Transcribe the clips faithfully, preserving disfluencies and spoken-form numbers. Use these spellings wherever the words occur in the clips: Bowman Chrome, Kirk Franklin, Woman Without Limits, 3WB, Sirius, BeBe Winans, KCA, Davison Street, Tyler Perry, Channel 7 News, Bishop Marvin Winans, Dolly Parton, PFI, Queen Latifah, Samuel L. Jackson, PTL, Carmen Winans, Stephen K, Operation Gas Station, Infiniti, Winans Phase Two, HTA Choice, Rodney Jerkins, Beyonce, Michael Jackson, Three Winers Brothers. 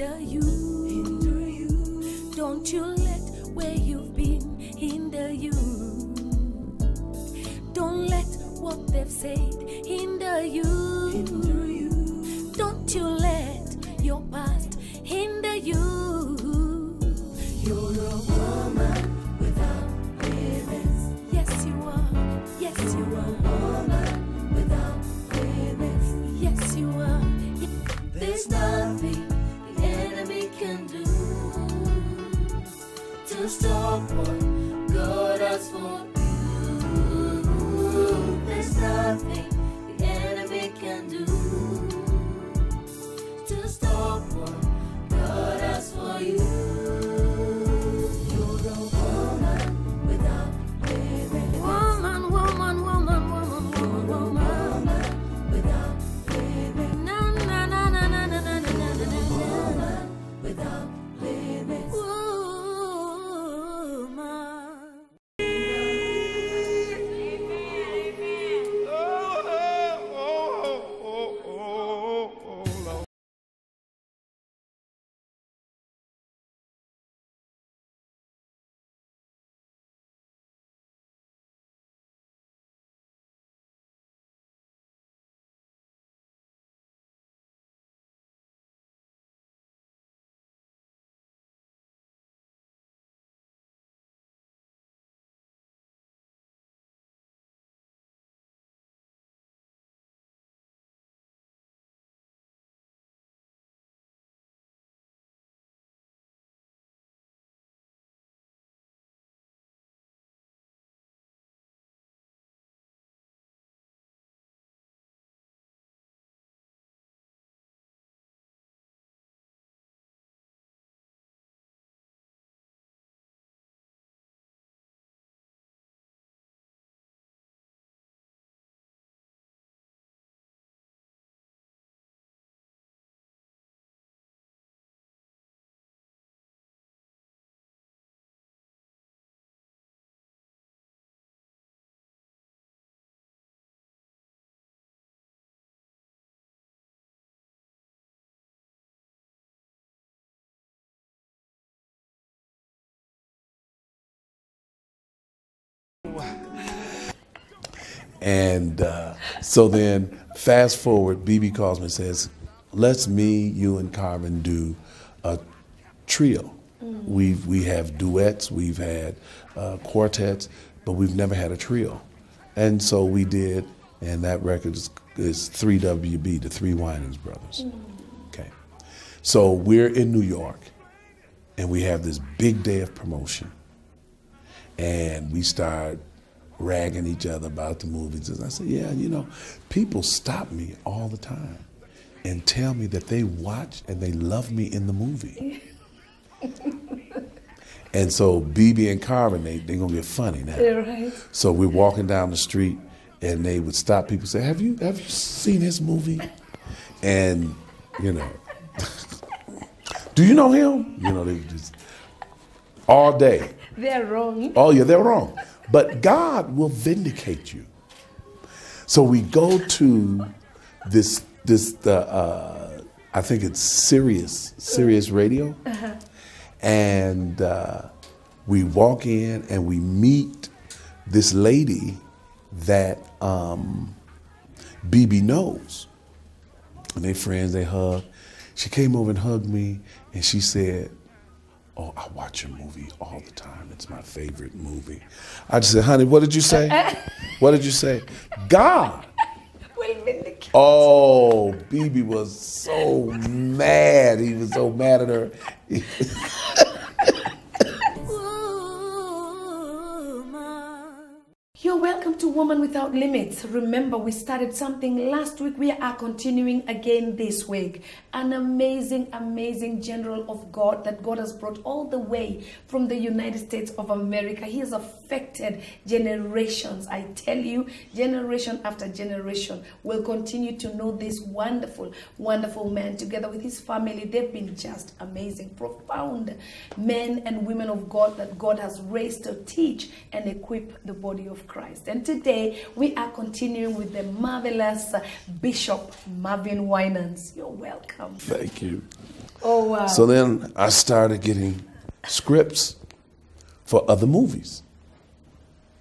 hinder you, hinder you. Don't you let where you've been hinder you. Don't let what they've said hinder you, hinder you. Don't you let your past hinder you. You're a woman without parents. Yes, you are. Yes, you are. You're a woman without parents. Yes, you are. There's nothing the enemy can do to stop what God has for you. There's nothing the enemy can do to stop what God has for you. And uh, so then fast forward, BeBe calls me and says, let's me, you and Carmen do a trio. Mm. We've, we have duets, we've had uh, quartets, but we've never had a trio. And so we did, and that record is, is three W B, the Three Winers Brothers. Mm. Okay. So we're in New York, and we have this big day of promotion. And we start ragging each other about the movies. And I said, yeah, you know, people stop me all the time and tell me that they watch and they love me in the movie. And so BeBe and Carmen, they, they're going to get funny now. Yeah, right. So we're walking down the street and they would stop people and say, have you, have you seen his movie? And, you know, do you know him? You know, they just, all day. They're wrong. Oh, yeah, they're wrong. But God will vindicate you. So we go to this, this uh, uh, I think it's Sirius, Sirius Radio. Uh-huh. And uh, we walk in and we meet this lady that um, BeBe knows. And they friends, they hug. She came over and hugged me and she said, oh, I watch your movie all the time. It's my favorite movie. I just said, honey, what did you say? What did you say? God. Oh, BeBe was so mad. He was so mad at her. You're welcome to Woman Without Limits. Remember, we started something last week. We are continuing again this week. An amazing, amazing general of God that God has brought all the way from the United States of America. He has affected generations. I tell you, generation after generation will continue to know this wonderful, wonderful man. Together with his family, they've been just amazing, profound men and women of God that God has raised to teach and equip the body of Christ. Christ. And today we are continuing with the marvelous Bishop Marvin Winans. You're welcome. Thank you. Oh, wow. So then I started getting scripts for other movies.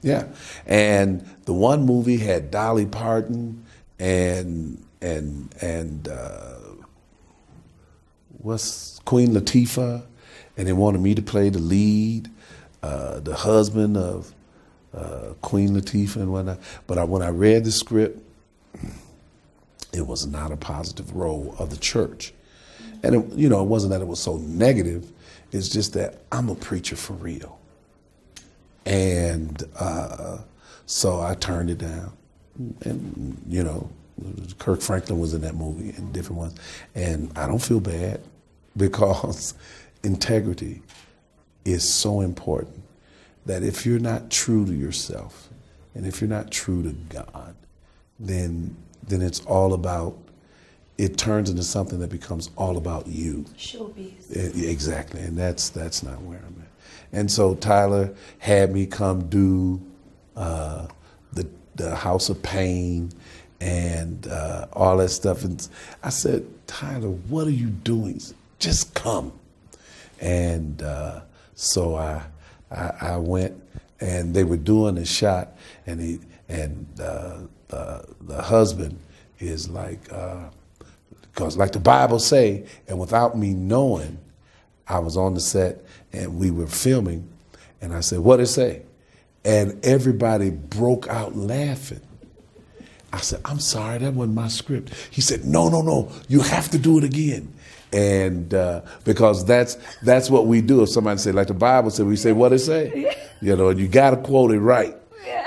Yeah. And the one movie had Dolly Parton and and and uh, what's Queen Latifah, and they wanted me to play the lead, uh, the husband of uh, Queen Latifah and whatnot. But I, when I read the script, it was not a positive role of the church. And it, you know, it wasn't that it was so negative. It's just that I'm a preacher for real. And uh, so I turned it down. And, you know, Kirk Franklin was in that movie and different ones. And I don't feel bad because integrity is so important that if you're not true to yourself and if you're not true to God, then then it's all about, it turns into something that becomes all about you. Showbiz. Exactly, and that's that's not where I'm at. And so Tyler had me come do uh, the the House of Pain and uh, all that stuff. And I said, Tyler, what are you doing? Just come. And uh, so I, I I went, and they were doing a shot, and he and uh, uh, the husband is like. Uh, Because like the Bible say, and without me knowing, I was on the set and we were filming, and I said, what'd it say? And everybody broke out laughing. I said, I'm sorry, that wasn't my script. He said, no, no, no, you have to do it again. And uh, because that's that's what we do. If somebody say, like the Bible said, we say, what'd it say? You know, and you gotta quote it right.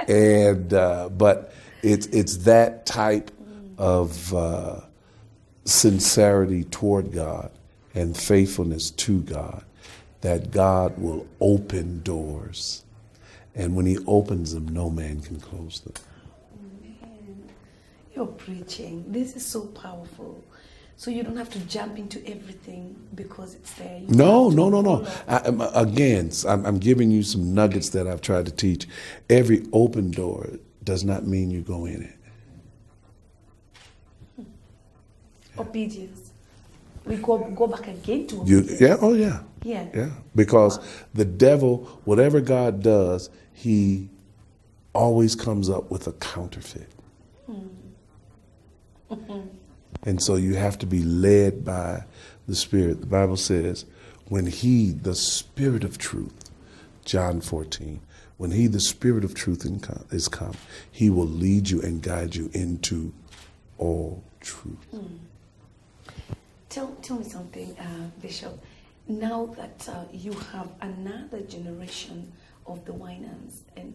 And uh, but it's it's that type of uh, sincerity toward God and faithfulness to God, that God will open doors. And when he opens them, no man can close them. Amen. You're preaching. This is so powerful. So you don't have to jump into everything because it's there. You no, no, no, no, no. I, again, I'm, I'm giving you some nuggets that I've tried to teach. Every open door does not mean you go in it. Obedience. We go, go back again to obedience. You, yeah, oh yeah. Yeah. Yeah. Because wow. The devil, whatever God does, he always comes up with a counterfeit. Mm. Mm-hmm. And so you have to be led by the Spirit. The Bible says, when he, the Spirit of truth, John fourteen, when he, the Spirit of truth is come, he will lead you and guide you into all truth. Mm. Tell, tell me something, uh, Bishop. Now that uh, you have another generation of the Winans and,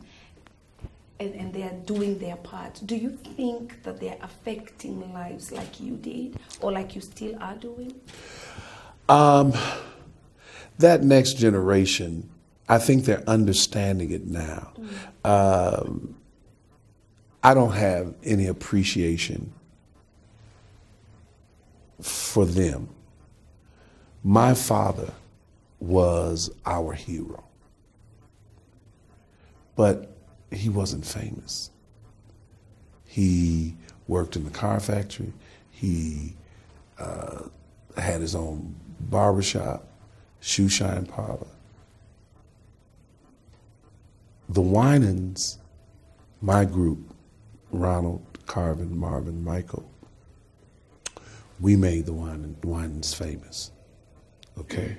and and they are doing their part, do you think that they are affecting lives like you did or like you still are doing? Um, that next generation, I think they're understanding it now. Mm. Um, I don't have any appreciation for them. My father was our hero, but he wasn't famous. He worked in the car factory. He uh, had his own barbershop, shoe shine parlor. The Winans, my group, Ronald, Carvin, Marvin, Michael, we made the wine, Winans famous, okay?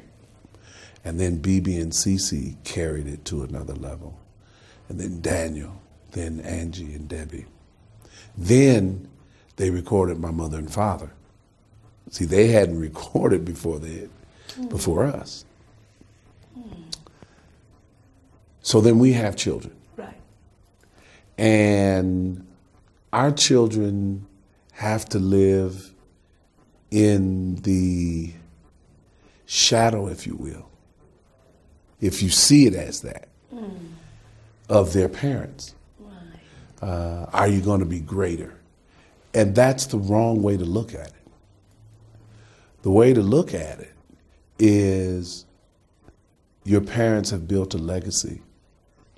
And then BeBe and Cece carried it to another level. And then Daniel, then Angie and Debbie. Then they recorded My Mother and Father. See, they hadn't recorded before they, mm. before us. Mm. So then we have children. Right. And our children have to live in the shadow, if you will, if you see it as that, mm. of their parents. Right. Uh, are you going to be greater? And that's the wrong way to look at it. The way to look at it is your parents have built a legacy.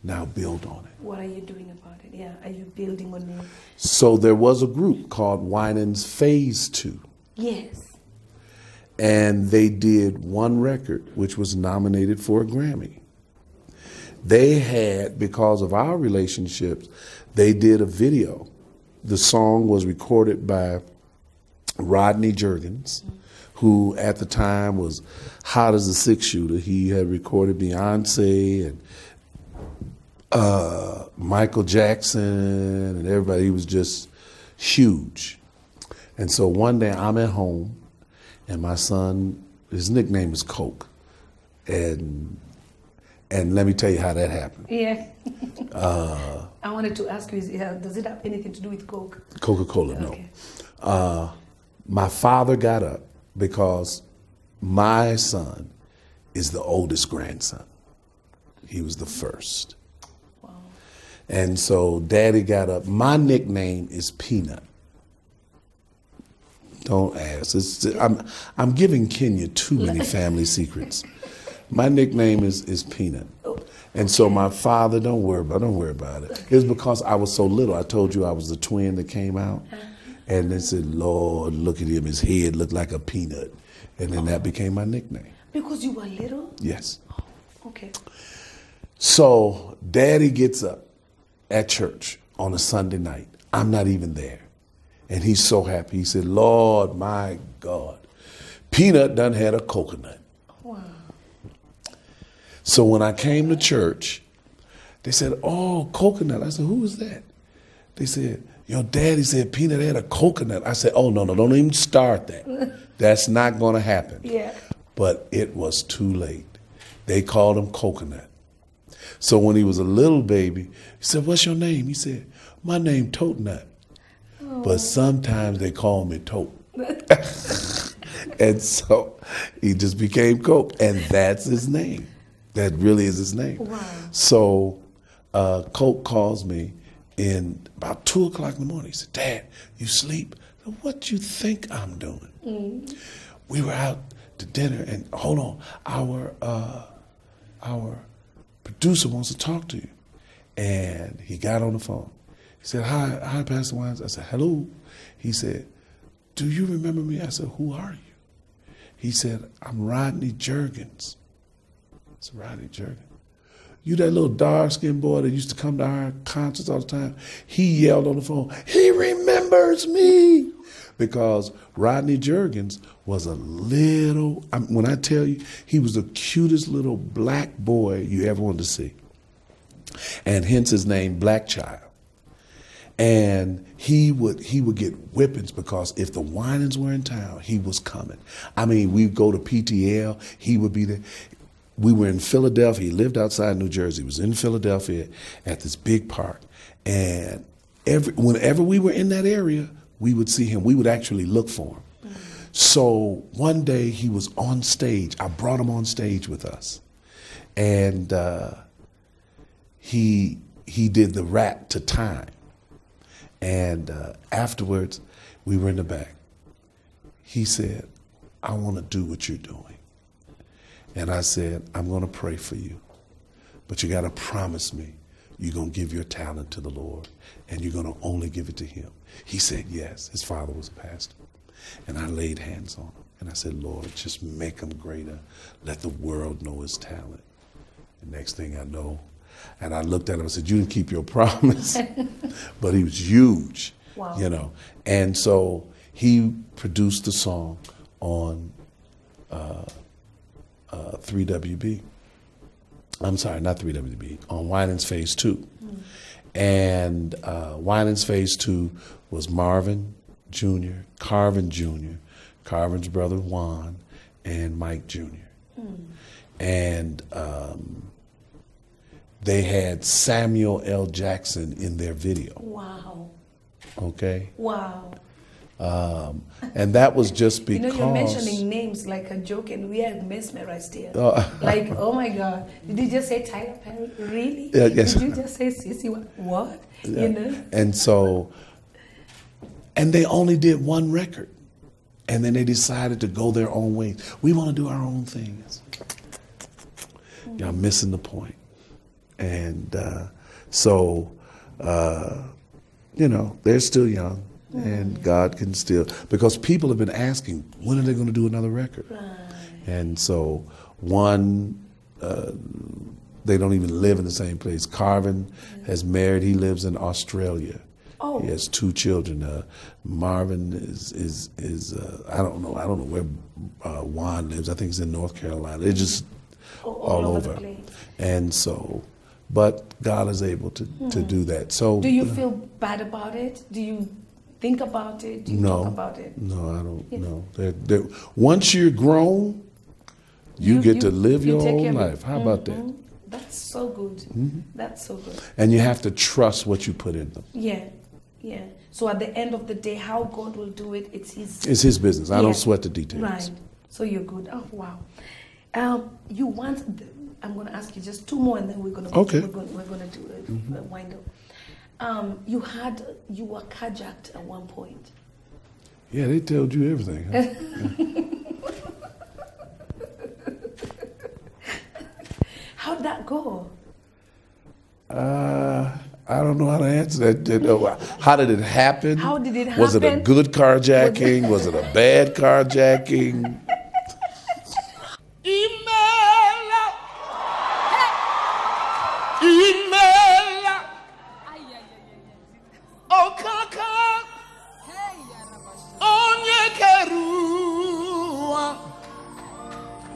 Now build on it. What are you doing about it? Yeah, are you building on it? So there was a group called Winans Phase Two. Yes. And they did one record, which was nominated for a Grammy. They had, because of our relationships, they did a video. The song was recorded by Rodney Jerkins, who at the time was hot as a six-shooter. He had recorded Beyonce and uh, Michael Jackson and everybody. He was just huge. And so one day I'm at home, and my son, his nickname is Coke. And and let me tell you how that happened. Yeah. uh, I wanted to ask you, is, uh, does it have anything to do with Coke? Coca-Cola, okay. No. Uh, my father got up because my son is the oldest grandson. He was the first. Wow. And so Daddy got up. My nickname is Peanut. Don't ask. It's, I'm, I'm giving Kenya too many family secrets. My nickname is, is Peanut. And so my father, don't worry about it, don't worry about it. It's because I was so little. I told you I was the twin that came out. And they said, Lord, look at him. His head looked like a peanut. And then that became my nickname. Because you were little? Yes. Okay. So Daddy gets up at church on a Sunday night. I'm not even there. And he's so happy. He said, Lord, my God, Peanut done had a coconut. Wow. So when I came to church, they said, oh, coconut. I said, who was that? They said, your daddy said Peanut had a coconut. I said, oh, no, no, don't even start that. That's not going to happen. Yeah. But it was too late. They called him Coconut. So when he was a little baby, he said, what's your name? He said, my name, Totenut. But sometimes they call me Tote. And so he just became Coke. And that's his name. That really is his name. Wow. So uh, Coke calls me in about two o'clock in the morning. He said, Dad, you sleep? I said, what do you think I'm doing? Mm. We were out to dinner, and hold on, our, uh, our producer wants to talk to you. And he got on the phone. He said, hi, hi, Pastor Winans. I said, hello. He said, do you remember me? I said, who are you? He said, I'm Rodney Jerkins. I said, Rodney Jerkins. You that little dark-skinned boy that used to come to our concerts all the time? He yelled on the phone, he remembers me. Because Rodney Jerkins was a little, I mean, when I tell you, he was the cutest little black boy you ever wanted to see. And hence his name, Black Child. And he would he would get whippings because if the Winans were in town, he was coming. I mean, we'd go to P T L, he would be there. We were in Philadelphia. He lived outside New Jersey. He was in Philadelphia at this big park. And every whenever we were in that area, we would see him. We would actually look for him. Mm-hmm. So one day he was on stage. I brought him on stage with us. And uh, he he did the rap to Time. And uh, afterwards, we were in the back. He said, I want to do what you're doing. And I said, I'm going to pray for you. But you got to promise me you're going to give your talent to the Lord and you're going to only give it to him. He said, yes. His father was a pastor. And I laid hands on him. And I said, Lord, just make him greater. Let the world know his talent. The next thing I know, and I looked at him and said, you didn't keep your promise. But he was huge, wow. You know. And so he produced the song on uh, uh, three W B. I'm sorry, not three W B, on Winans Phase Two. Mm. And uh, Winans Phase Two was Marvin Junior, Carvin Junior, Carvin's brother Juan, and Mike Junior Mm. And um, they had Samuel L. Jackson in their video. Wow. Okay? Wow. Um, and that was just because... You know, you're mentioning names like a joke, and we are mesmerized here. Oh. Like, oh my God, did you just say Tyler Perry? Really? Yeah, yes. Did you just say Sissy? What? Yeah. You know? And so, and they only did one record. And then they decided to go their own ways. We want to do our own things. Mm. Y'all missing the point. And uh, so, uh, you know, they're still young. Right. And God can still, because people have been asking, when are they going to do another record? Right. And so one, uh, they don't even live in the same place. Carvin yeah. has married, he lives in Australia. Oh. He has two children. Uh, Marvin is, is, is uh, I don't know, I don't know where uh, Juan lives. I think he's in North Carolina. It's just all, all, all over. over. And so, but God is able to, mm. to do that. So, do you uh, feel bad about it? Do you think about it? Do you no, talk about it? No, I don't know. Yeah. Once you're grown, you, you get you, to live you your own your, life. How mm-hmm. about that? That's so good. Mm-hmm. That's so good. And you have to trust what you put in them. Yeah. Yeah. So at the end of the day, how God will do it, it's His... It's His business. I yeah. don't sweat the details. Right. So you're good. Oh, wow. Um, you want... The, I'm going to ask you just two more, and then we're going to... Okay. We're going, we're going to do a mm-hmm. wind up. Um, you had... You were carjacked at one point. Yeah, they told you everything. Huh? Yeah. How'd that go? Uh... I don't know how to answer that. How did it happen? How did it happen? Was it a good carjacking? Was it a bad carjacking? Email! Email! Oh, kaka! Onye kerua!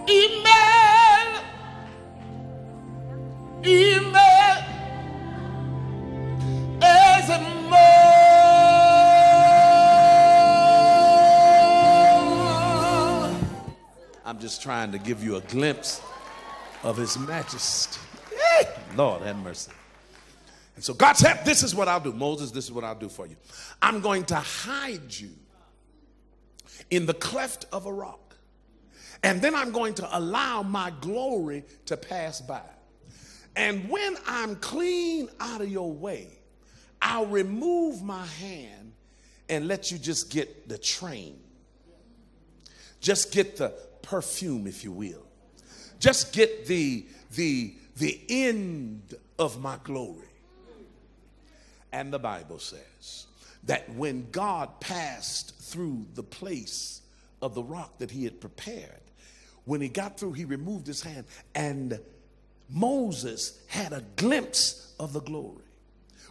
Email! Email! I'm just trying to give you a glimpse of His majesty. Hey, Lord have mercy. And so God's help, this is what I'll do. Moses, this is what I'll do for you. I'm going to hide you in the cleft of a rock. And then I'm going to allow my glory to pass by. And when I'm clean out of your way, I'll remove my hand and let you just get the train. Just get the perfume, if you will. Just get the, the, the end of my glory. And the Bible says that when God passed through the place of the rock that He had prepared, when He got through, He removed His hand, and Moses had a glimpse of the glory.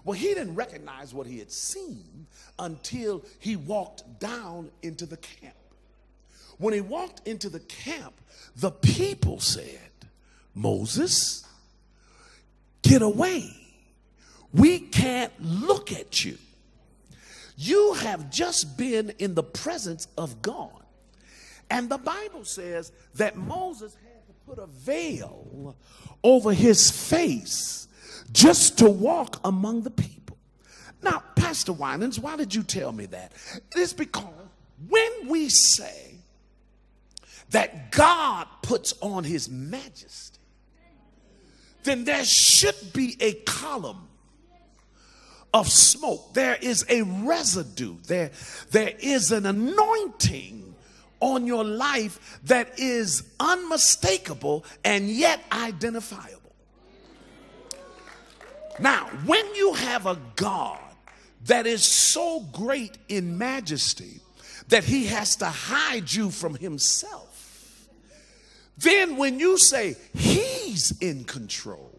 Well, he didn't recognize what he had seen until he walked down into the camp. When he walked into the camp, the people said, Moses, get away. We can't look at you. You have just been in the presence of God. And the Bible says that Moses had to put a veil over his face just to walk among the people. Now, Pastor Winans, why did you tell me that? It is because when we say that God puts on His majesty, then there should be a column of smoke. There is a residue. There, there is an anointing on your life that is unmistakable and yet identifiable. Now, when you have a God that is so great in majesty that He has to hide you from Himself, then when you say He's in control,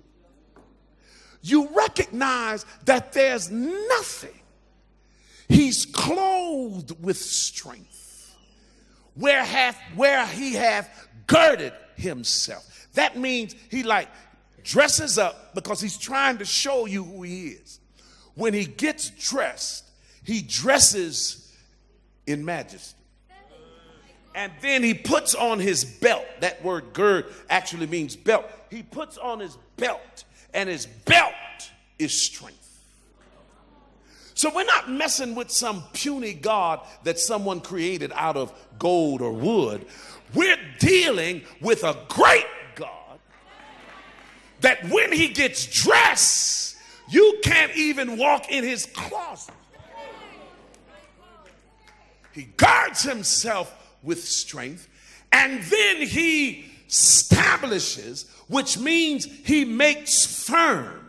you recognize that there's nothing. He's clothed with strength, where, hath, where He hath girded Himself. That means He like... dresses up because He's trying to show you who He is. When He gets dressed, He dresses in majesty. And then He puts on His belt. That word gird actually means belt. He puts on His belt, and His belt is strength. So we're not messing with some puny God that someone created out of gold or wood. We're dealing with a great God that when He gets dressed, you can't even walk in His closet. He guards Himself with strength, and then He establishes, which means He makes firm.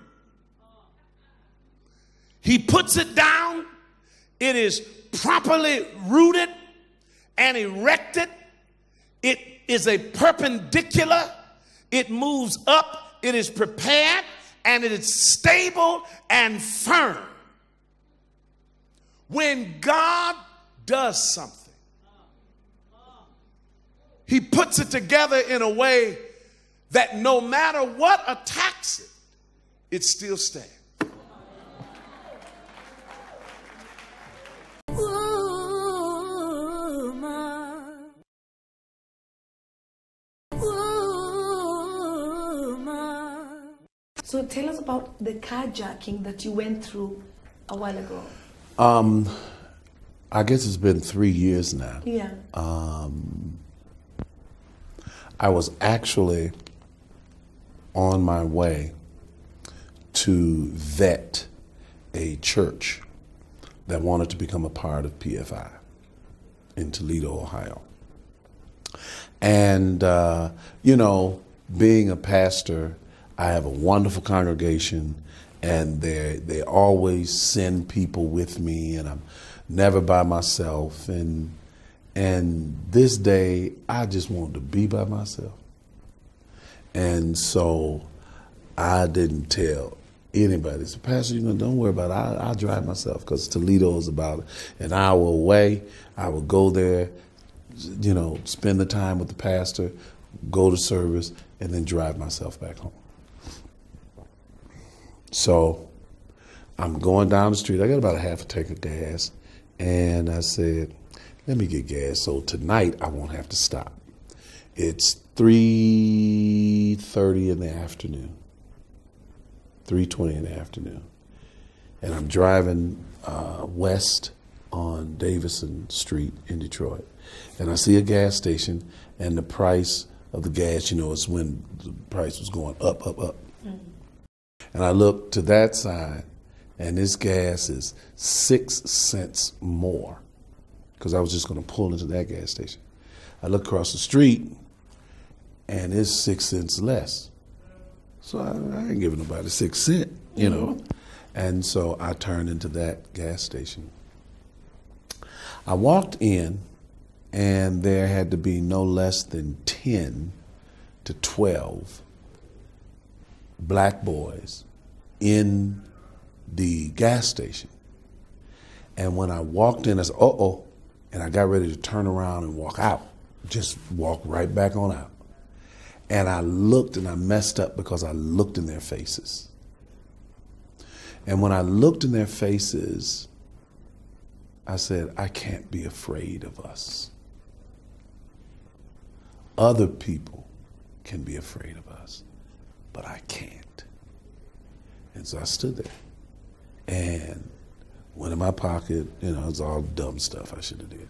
He puts it down. It is properly rooted and erected, it is a perpendicular, it moves up, it is prepared, and it is stable and firm. When God does something, he puts it together in a way that no matter what attacks it, it still stands. So tell us about the carjacking that you went through a while ago. Um, I guess it's been three years now. Yeah. Um, I was actually on my way to vet a church that wanted to become a part of P F I in Toledo, Ohio. And, uh, you know, being a pastor, I have a wonderful congregation, and they they always send people with me, and I'm never by myself. And and this day, I just wanted to be by myself. And so I didn't tell anybody. So, Pastor, you know, don't worry about it. I, I'll drive myself, because Toledo is about an hour away. I would go there, you know, spend the time with the pastor, go to service, and then drive myself back home. So I'm going down the street. I got about a half a tank of gas. And I said, let me get gas so tonight I won't have to stop. It's three thirty in the afternoon, three twenty in the afternoon. And I'm driving uh, west on Davison Street in Detroit. And I see a gas station, and the price of the gas, you know, it's when the price was going up, up, up. Mm-hmm. And I look to that side, and this gas is six cents more, because I was just going to pull into that gas station. I look across the street, and it's six cents less. So I, I ain't giving nobody six cents, you know. Mm-hmm. And so I turned into that gas station. I walked in, and there had to be no less than ten to twelve black boys in the gas station. And when I walked in, I said, uh-oh, and I got ready to turn around and walk out, just walk right back on out. And I looked, and I messed up, because I looked in their faces. And when I looked in their faces, I said, I can't be afraid of us. Other people can be afraid of us, but I can't. And so I stood there and went in my pocket, you know, it's all dumb stuff I should have did.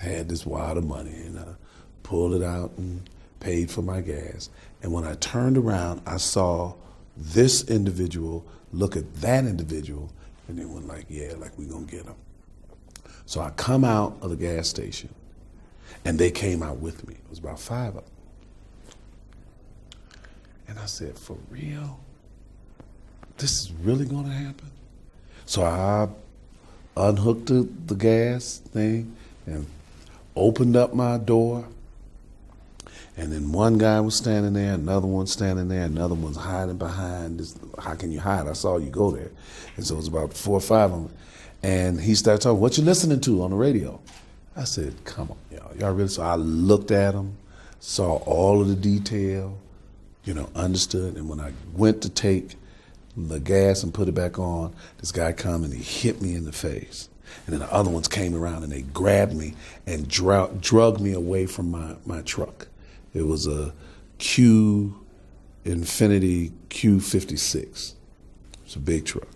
Had this wad of money, and I pulled it out and paid for my gas. And when I turned around, I saw this individual look at that individual, and they went like, yeah, like we gonna get them. So I come out of the gas station, and they came out with me. It was about five of them. And I said, for real? This is really going to happen? So I unhooked the, the gas thing and opened up my door. And then one guy was standing there, another one standing there, another one's hiding behind this. How can you hide? I saw you go there. And so it was about four or five of them. And he started talking, what you listening to on the radio? I said, come on, y'all. Y'all really? So I looked at him, saw all of the detail, you know, understood. And when I went to take the gas and put it back on, this guy come and he hit me in the face. And then the other ones came around and they grabbed me and dra drugged me away from my, my truck. It was a Q, Infiniti Q fifty-six. It's a big truck.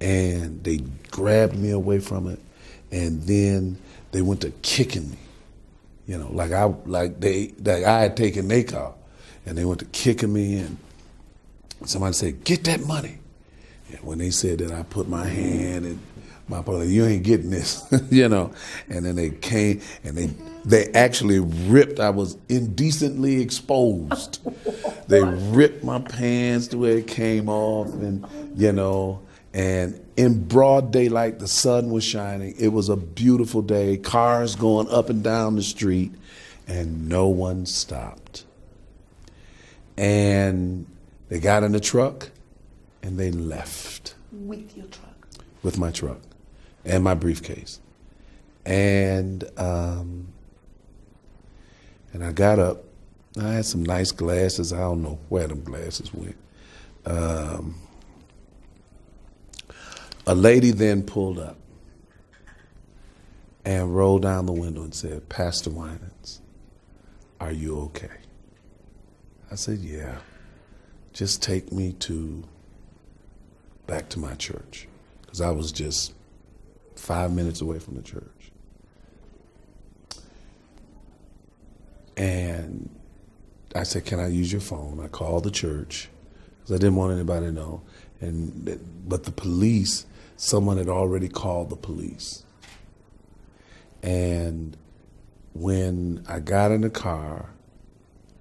And they grabbed me away from it, and then they went to kicking me. You know, like I, like they, like I had taken their car. And they went to kicking me, and somebody said, get that money. And when they said that, I put my hand in my pocket, you ain't getting this, you know. And then they came, and they they actually ripped, I was indecently exposed. They ripped my pants the way it came off, and, you know, and in broad daylight, the sun was shining. It was a beautiful day, cars going up and down the street, and no one stopped. And they got in the truck, and they left. With your truck? With my truck and my briefcase. And um, and I got up. I had some nice glasses. I don't know where them glasses went. Um, a lady then pulled up and rolled down the window and said, "Pastor Winans, are you okay?" I said, "Yeah, just take me to back to my church," because I was just five minutes away from the church. And I said, "Can I use your phone?" I called the church, because I didn't want anybody to know. And, but the police, someone had already called the police. And when I got in the car,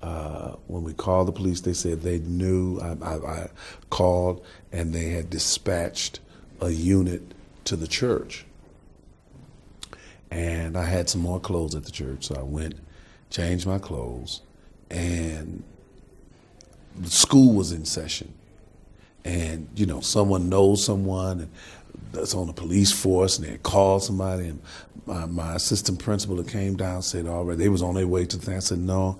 uh, when we called the police, they said they knew I, I, I called, and they had dispatched a unit to the church. And I had some more clothes at the church, so I went, changed my clothes, and school was in session. And, you know, someone knows someone and that's on the police force, and they had called somebody, and my, my assistant principal that came down said, all right, they was on their way to the thing. I said, no.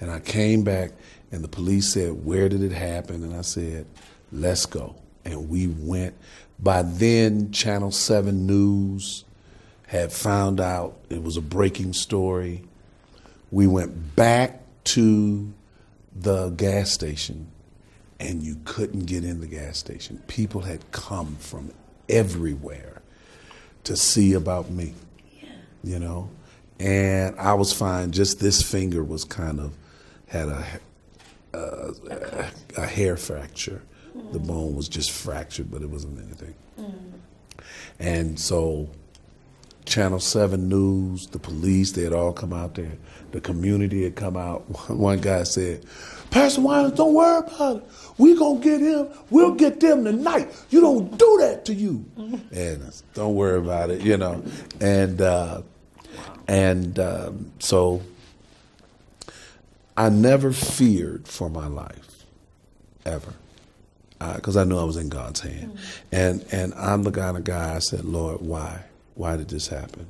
And I came back, and the police said, where did it happen? And I said, let's go. And we went. By then, Channel seven News had found out it was a breaking story. We went back to the gas station, and you couldn't get in the gas station. People had come from everywhere to see about me, yeah. You know? And I was fine. Just this finger was kind of, had a, a, a, a hair fracture. Mm. The bone was just fractured, but it wasn't anything. Mm. And so Channel seven News, the police, they had all come out there. The community had come out. One guy said, "Pastor Winans, don't worry about it. We're going to get him. We'll get them tonight. You don't do that to you." And I said, "Don't worry about it," you know. And uh, and um, so I never feared for my life, ever, because uh, I knew I was in God's hand. Mm-hmm. And, and I'm the kind of guy, I said, "Lord, why? Why did this happen?"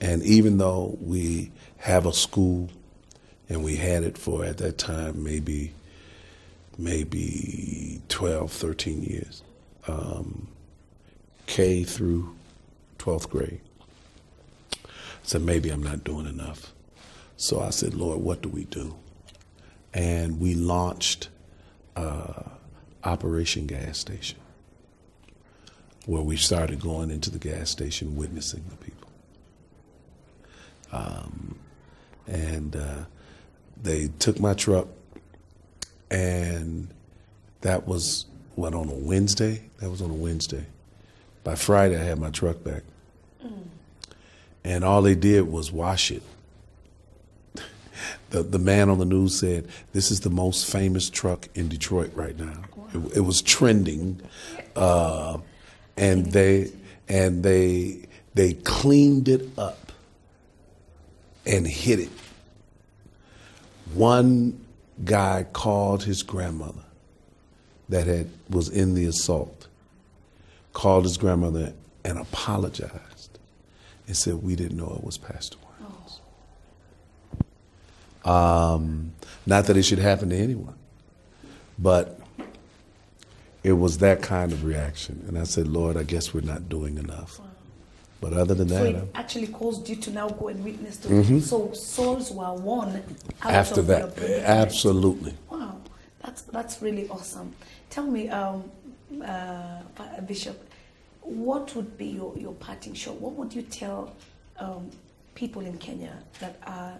And even though we have a school, and we had it for, at that time, maybe maybe twelve, thirteen years, um, K through twelfth grade. I said, maybe I'm not doing enough. So I said, "Lord, what do we do?" And we launched uh, Operation Gas Station, where we started going into the gas station, witnessing the people. Um, and uh, they took my truck, and that was, what, on a Wednesday? That was on a Wednesday. By Friday, I had my truck back. Mm. And all they did was wash it. The, the man on the news said, "This is the most famous truck in Detroit right now." Wow. It, it was trending. Uh, And they and they they cleaned it up and hid it. One guy called his grandmother that had was in the assault, called his grandmother and apologized and said, "We didn't know it was Pastor Winans." Oh. Um, not that it should happen to anyone, but it was that kind of reaction. And I said, "Lord, I guess we're not doing enough." Wow. But other than so that, it actually caused you to now go and witness the mm-hmm. So souls were won out after of that. Absolutely. Wow, that's that's really awesome. Tell me, um, uh, Bishop, what would be your your parting shot? What would you tell um, people in Kenya that are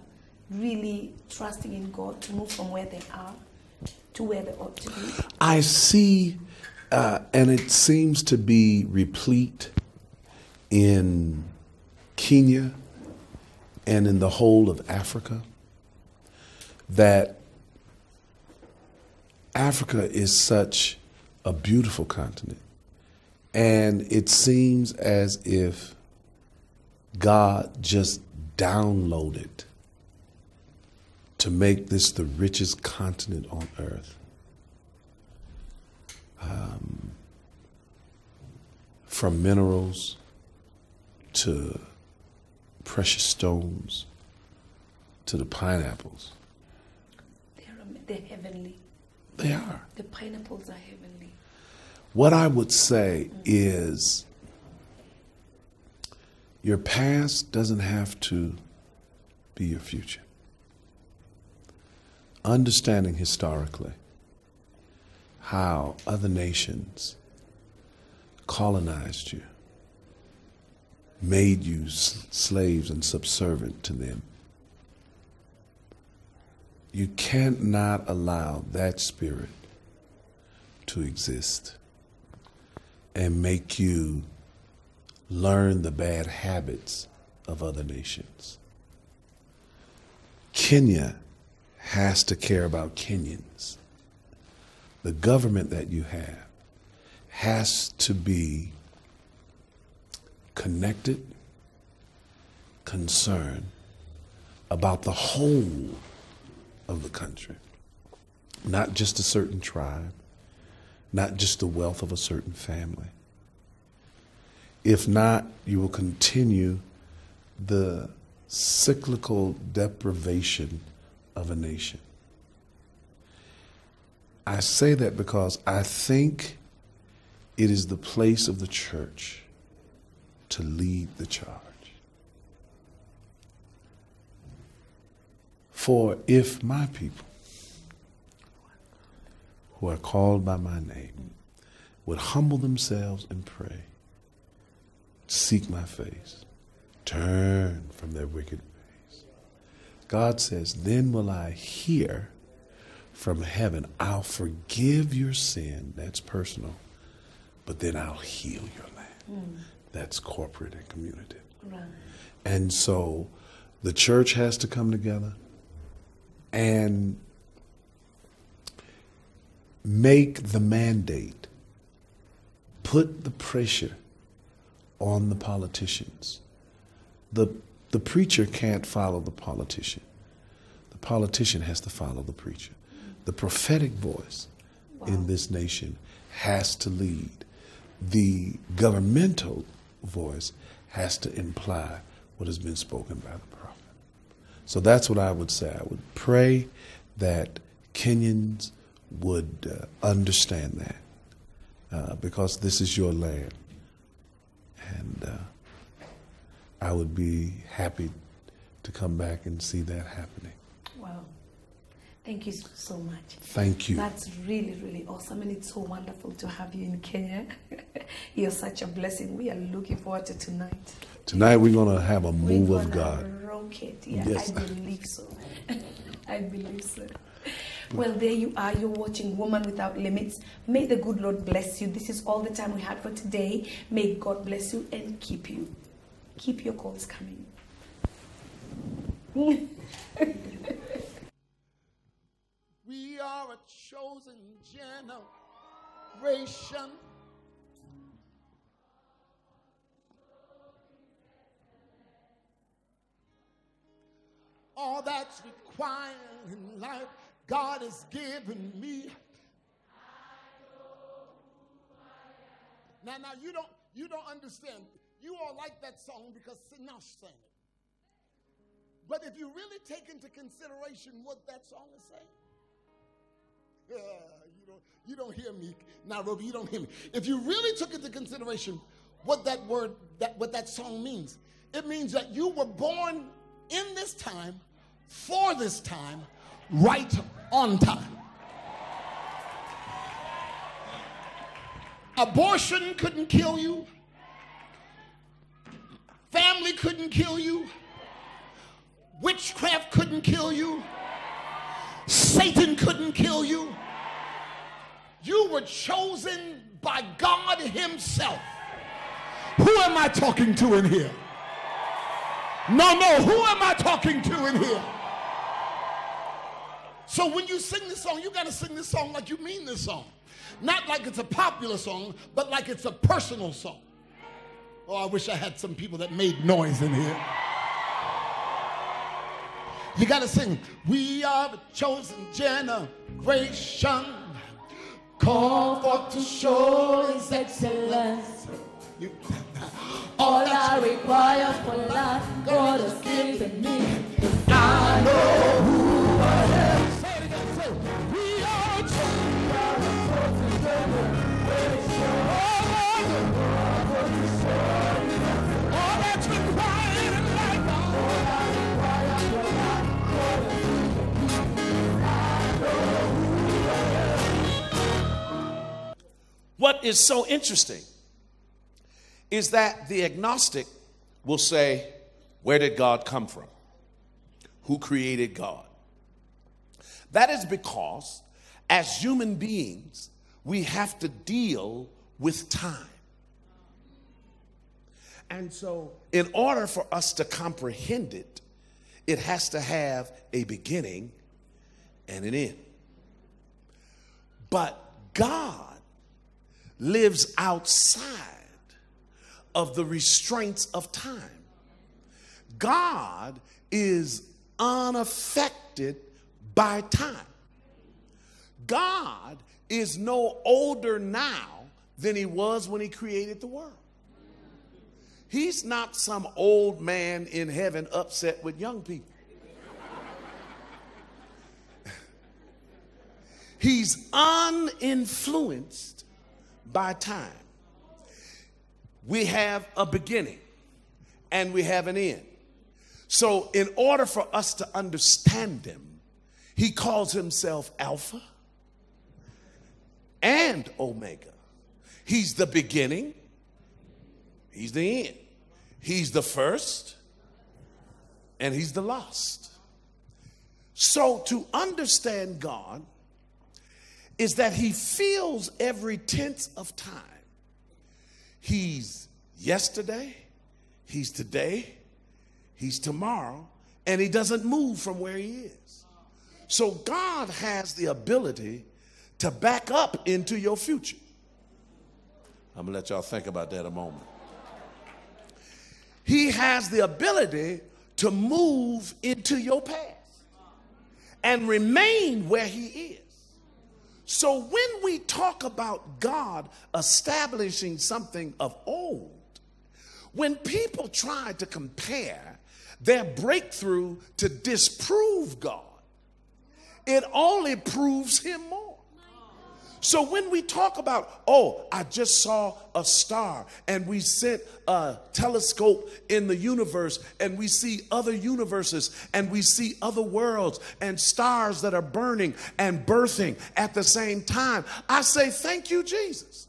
really trusting in God to move from where they are to where they ought to be? I see, uh, and it seems to be replete in Kenya and in the whole of Africa, that Africa is such a beautiful continent, And it seems as if God just downloaded to make this the richest continent on earth. Um, from minerals to precious stones to the pineapples. They're, they're heavenly. They are. The pineapples are heavenly. What I would say mm-hmm. is your past doesn't have to be your future. Understanding historically how other nations colonized you, made you slaves and subservient to them. You cannot allow that spirit to exist and make you learn the bad habits of other nations. Kenya has to care about Kenyans. The government that you have has to be connected, concerned about the whole of the country, not just a certain tribe, not just the wealth of a certain family. If not, you will continue the cyclical deprivation of a nation. I say that because I think it is the place of the church to lead the charge. For if my people, who are called by my name, would humble themselves and pray, seek my face, turn from their wicked ways. God says, then will I hear from heaven, I'll forgive your sin, that's personal, but then I'll heal your land. Mm. That's corporate and community. Right. And so the church has to come together and make the mandate, put the pressure on the politicians. The, the preacher can't follow the politician. The politician has to follow the preacher. The prophetic voice wow. in this nation has to lead. The governmental voice has to imply what has been spoken by the prophet. So that's what I would say. I would pray that Kenyans would uh, understand that uh, because this is your land. And uh, I would be happy to come back and see that happening. Wow. Thank you so much. Thank you. That's really, really awesome. And it's so wonderful to have you in Kenya. You're such a blessing. We are looking forward to tonight. Tonight we're going to have a move of God. Rocket. Yeah, yes. I believe so. I believe so. Well, there you are. You're watching Woman Without Limits. May the good Lord bless you. This is all the time we had for today. May God bless you and keep you. Keep your calls coming. We are a chosen generation. All that's required in life God has given me. Now, now you don't you don't understand. You all like that song because Sinash sang it. But if you really take into consideration what that song is saying, yeah, you don't you don't hear me, Nairobi. You don't hear me. If you really took into consideration what that word that what that song means, it means that you were born in this time, for this time, right on time. Abortion couldn't kill you. Family couldn't kill you. Witchcraft couldn't kill you. Satan couldn't kill you. You were chosen by God himself. Who am I talking to in here? No, no, who am I talking to in here? So when you sing this song, you got to sing this song like you mean this song. Not like it's a popular song, but like it's a personal song. Oh, I wish I had some people that made noise in here. You gotta sing, we are the chosen generation, called forth to show His excellence. You, all I require for life, God has given me. I know who I am. Say it again, say it. We are chosen by the chosen generation. All I require for life, all that's required in life, all I require for life, God has given me. I know who I am. What is so interesting is that the agnostic will say, where did God come from? Who created God? That is because as human beings, we have to deal with time. And so in order for us to comprehend it, it has to have a beginning and an end. But God lives outside of the restraints of time. God is unaffected by time. God is no older now than He was when He created the world. He's not some old man in heaven upset with young people. He's uninfluenced by time. We have a beginning and we have an end. So in order for us to understand Him, He calls Himself Alpha and Omega. He's the beginning. He's the end. He's the first and He's the last. So to understand God is that He feels every tense of time. He's yesterday, He's today, He's tomorrow, and He doesn't move from where He is. So God has the ability to back up into your future. I'm gonna let y'all think about that a moment. He has the ability to move into your past and remain where He is. So when we talk about God establishing something of old, when people try to compare their breakthrough to disprove God, it only proves Him more. So when we talk about, oh, I just saw a star and we sent a telescope in the universe and we see other universes and we see other worlds and stars that are burning and birthing at the same time, I say, thank you, Jesus,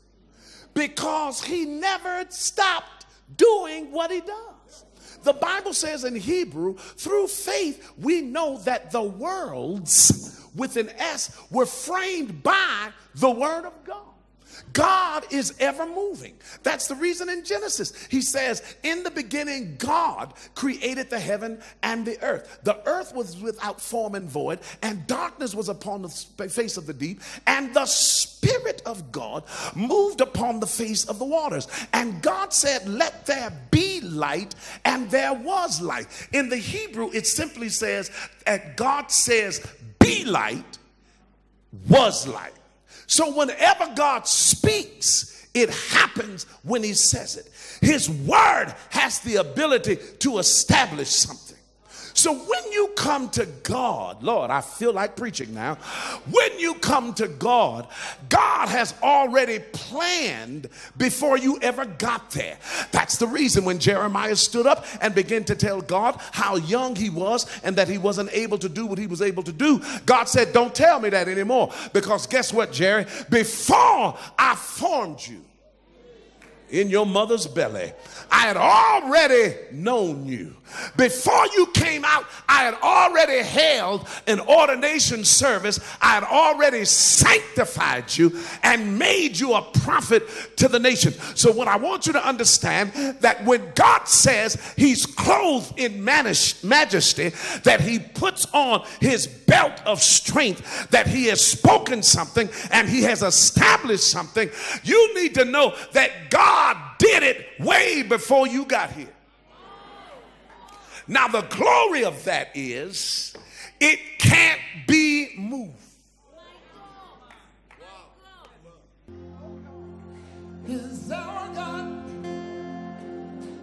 because He never stopped doing what He does. The Bible says in Hebrew, through faith, we know that the worlds with an S were framed by the Word of God. God is ever moving. That's the reason in Genesis He says, in the beginning God created the heaven and the earth. The earth was without form and void, and darkness was upon the face of the deep, and the Spirit of God moved upon the face of the waters. And God said, let there be light, and there was light. In the Hebrew it simply says that God says, be light, was light. So whenever God speaks, it happens when He says it. His word has the ability to establish something. So when you come to God, Lord, I feel like preaching now. When you come to God, God has already planned before you ever got there. That's the reason when Jeremiah stood up and began to tell God how young he was and that he wasn't able to do what he was able to do, God said, don't tell me that anymore, because guess what, Jerry? Before I formed you in your mother's belly. I had already known you. Before you came out, I had already held an ordination service. I had already sanctified you and made you a prophet to the nation. So what I want you to understand, that when God says he's clothed in majesty, that he puts on his belt of strength, that he has spoken something and he has established something, you need to know that God did it way before you got here. Now the glory of that is it can't be moved. Is our God?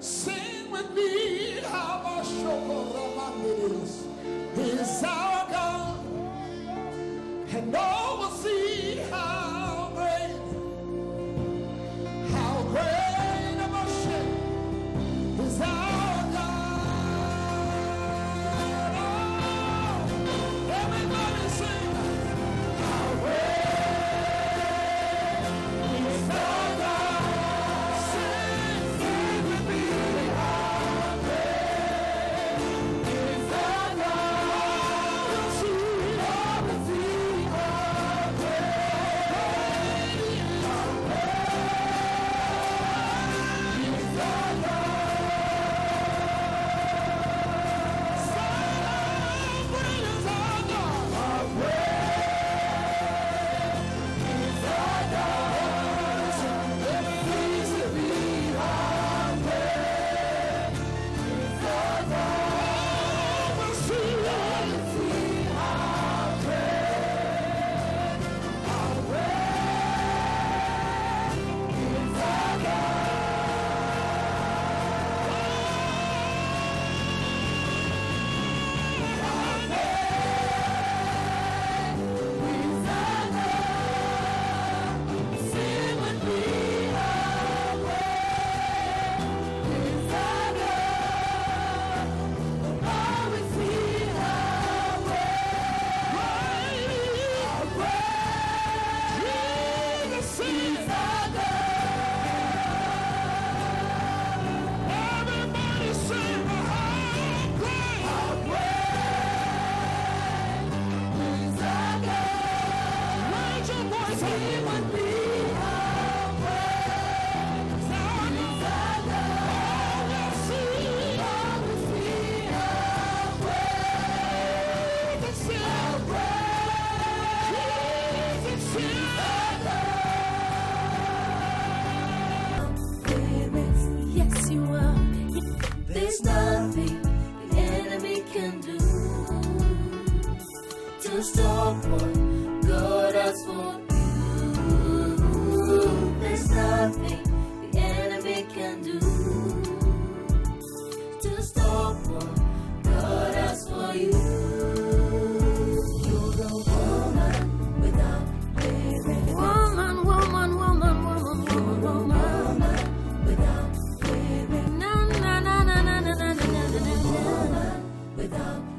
Sing with me how our struggle is. Is our God? And all will see how great, how great of our shame is our. Without